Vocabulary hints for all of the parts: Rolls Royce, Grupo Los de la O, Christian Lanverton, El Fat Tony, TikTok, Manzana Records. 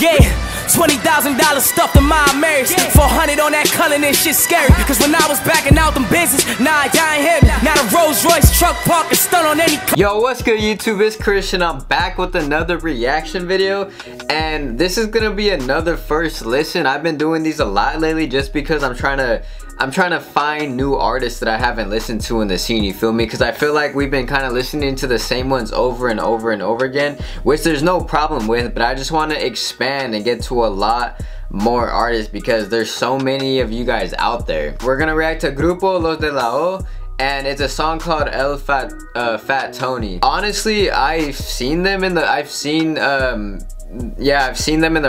Yeah, $20,000 stuffed in my marriage, 400 on that Cullen and shit scary. Cause when I was backing out them business, nah, y'all ain't hear me. Now the Rolls Royce truck park is stunned on any. Yo, what's good YouTube, it's Christian. I'm back with another reaction video, and this is gonna be another first listen. I've been doing these a lot lately just because I'm trying to find new artists that I haven't listened to in the scene, you feel me? Because I feel like we've been kind of listening to the same ones over and over and over again, which there's no problem with, but I just want to expand and get to a lot more artists because there's so many of you guys out there. We're going to react to Grupo Los de la O, and it's a song called El Fat Tony. Honestly, I've seen them in the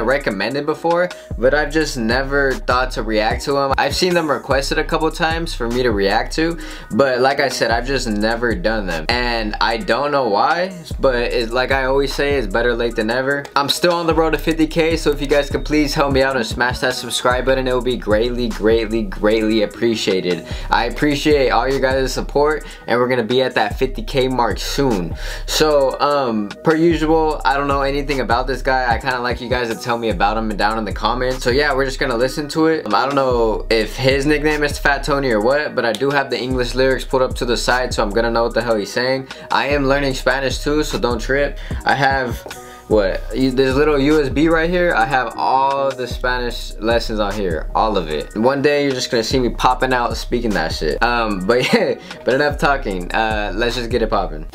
recommended before, but I've just never thought to react to them. I've seen them requested a couple times for me to react to, but like I said, I've just never done them. And I don't know why, but it's like I always say, it's better late than never. I'm still on the road to 50K, so if you guys could please help me out and smash that subscribe button, it will be greatly, greatly, greatly appreciated. I appreciate all your guys' support, and we're gonna be at that 50K mark soon. So, per usual, I don't know anything about this guy. I kind of like you guys to tell me about him down in the comments. So yeah, we're just gonna listen to it. I don't know if his nickname is Fat Tony or what, but I do have the English lyrics pulled up to the side, so I'm gonna know what the hell he's saying. I am learning Spanish too, so don't trip. I have this little USB right here. I have all the Spanish lessons on here, all of it. One day you're just gonna see me popping out speaking that shit. But yeah, but enough talking. Let's just get it popping.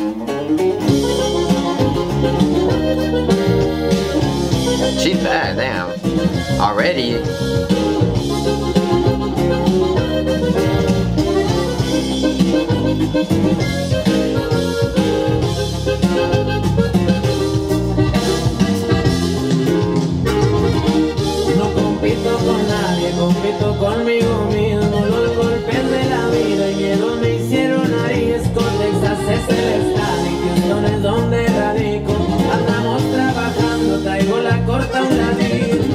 She's bad, damn. Already. No compito con nadie, compito conmigo mismo. Los golpes de la vida y miedo me hicieron nariz. Con Texas es el estado y Houston es donde radico. Andamos trabajando, traigo la corta un ladito.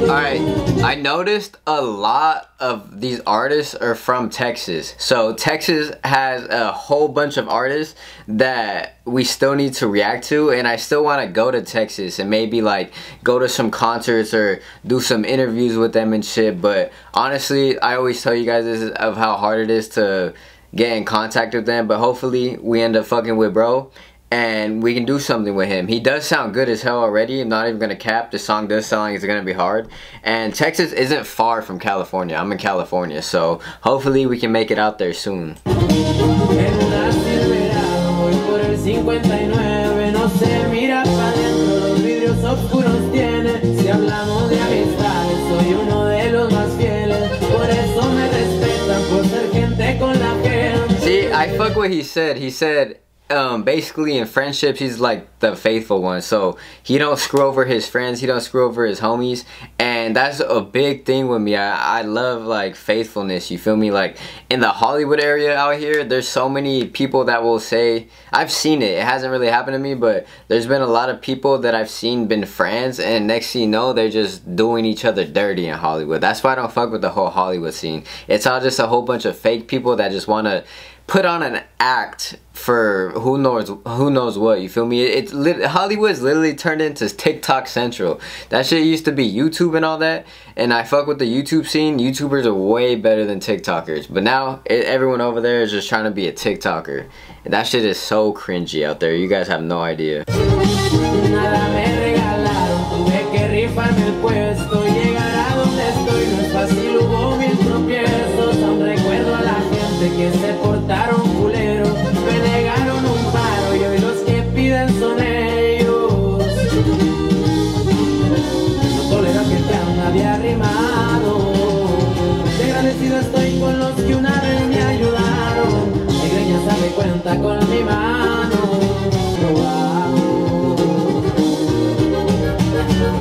Alright, I noticed a lot of these artists are from Texas. So Texas has a whole bunch of artists that we still need to react to, and I still want to go to Texas and maybe like go to some concerts or do some interviews with them and shit. But honestly, I always tell you guys this of how hard it is to get in contact with them, but hopefully we end up fucking with bro and we can do something with him. He does sound good as hell already. I'm not even gonna cap. The song does sound like it's gonna be hard. And Texas isn't far from California. I'm in California, so hopefully we can make it out there soon. See, I fuck what he said. He said, basically in friendships he's like the faithful one, so he don't screw over his friends, he don't screw over his homies, and that's a big thing with me. I love like faithfulness, you feel me? Like in the Hollywood area out here, there's so many people that will say, I've seen it, it hasn't really happened to me, but there's been a lot of people that I've seen been friends, and next thing you know they're just doing each other dirty in Hollywood. That's why I don't fuck with the whole Hollywood scene. It's all just a whole bunch of fake people that just want to put on an act for who knows what, you feel me? Hollywood's literally turned into TikTok Central. That shit used to be YouTube and all that, and I fuck with the YouTube scene. YouTubers are way better than TikTokers, but now everyone over there is just trying to be a TikToker, and that shit is so cringy out there, you guys have no idea.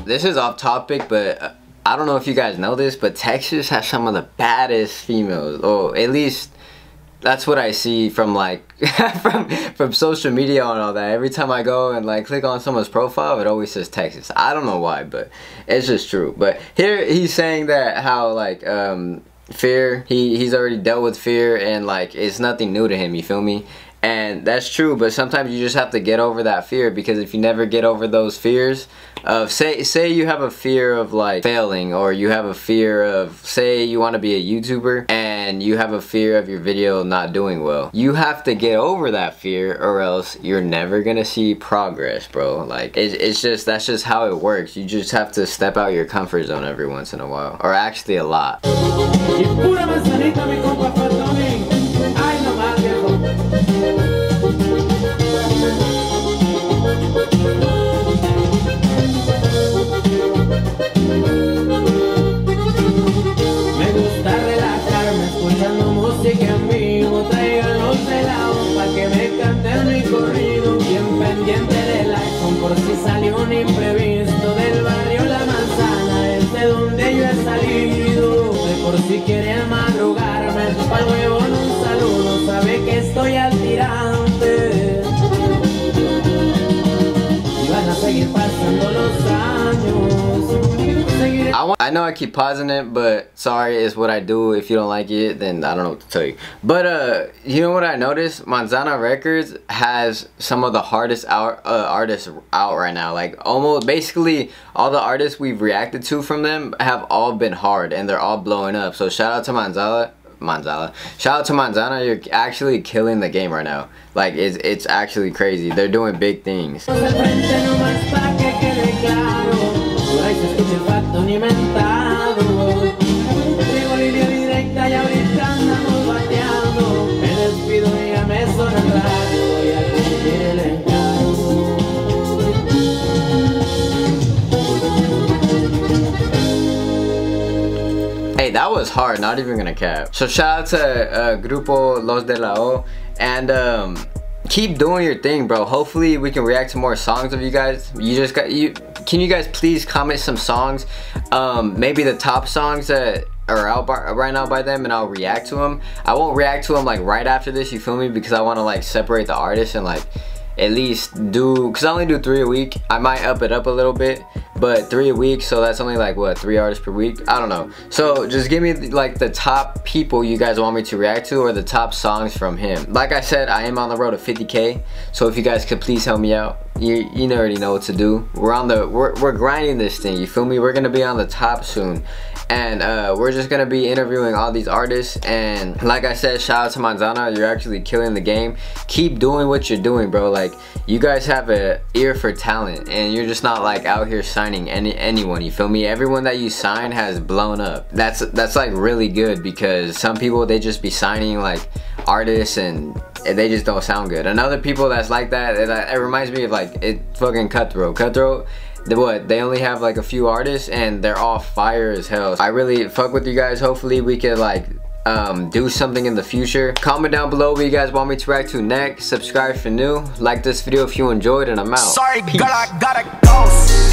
This is off topic, but I don't know if you guys know this, but Texas has some of the baddest females, or at least that's what I see from like from social media and all that. Every time I go and like click on someone's profile, it always says Texas. I don't know why, but it's just true. But here he's saying that how like fear, he's already dealt with fear, and like it's nothing new to him, you feel me? And that's true, but sometimes you just have to get over that fear, because if you never get over those fears of, say you have a fear of like failing, or you have a fear of, say you want to be a YouTuber and you have a fear of your video not doing well. You have to get over that fear, or else you're never gonna see progress, bro. Like it's just, that's just how it works. You just have to step out your comfort zone every once in a while, or actually a lot. Si quieres madrugarme, pa'l huevo en un saludo, sabe que estoy al tirante. Y van a seguir pasando los años. I know I keep pausing it, but sorry, it's what I do. If you don't like it, then I don't know what to tell you. But you know what I noticed? Manzana Records has some of the hardest artists out right now. Like almost basically all the artists we've reacted to from them have all been hard, and they're all blowing up. So shout out to Manzana. Shout out to Manzana. You're actually killing the game right now. Like it's actually crazy. They're doing big things. Hey, that was hard, not even gonna cap. So shout out to Grupo Los de la O, and keep doing your thing, bro. Hopefully we can react to more songs of you guys. Can you guys please comment some songs, maybe the top songs that are out right now by them, and I'll react to them. I won't react to them like right after this, you feel me, because I want to like separate the artists and like at least do, because I only do 3 a week. I might up it up a little bit, but 3 a week, so that's only like what, 3 artists per week? I don't know. So just give me like the top people you guys want me to react to, or the top songs from him. Like I said, I am on the road to 50K, so if you guys could please help me out, you already know what to do. We're grinding this thing, you feel me? We're gonna be on the top soon, and we're just gonna be interviewing all these artists. And like I said, shout out to Manzana, you're actually killing the game. Keep doing what you're doing, bro. Like you guys have an ear for talent, and you're just not like out here signing anyone, you feel me? Everyone that you sign has blown up. That's like really good, because some people, they just be signing like artists and they just don't sound good. And other people that's like that, it reminds me of like, it fucking Cutthroat. They only have like a few artists and they're all fire as hell. I really fuck with you guys. Hopefully we could like do something in the future. Comment down below what you guys want me to react to next. Subscribe for new. Like this video if you enjoyed, and I'm out. Sorry, girl, I gotta go.